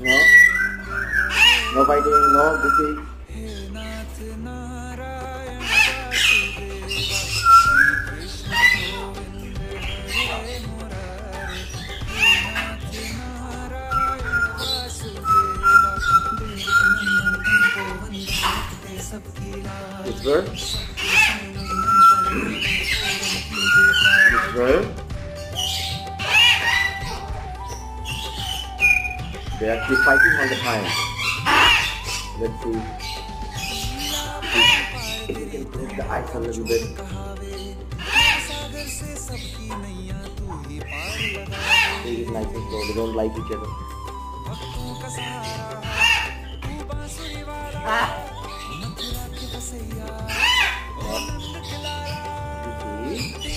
No biting, no beating. It's good. It's good. They are keep fighting all the time. Let's see. Lift the eyes a little bit. They didn't like it, so they don't like each other. You see?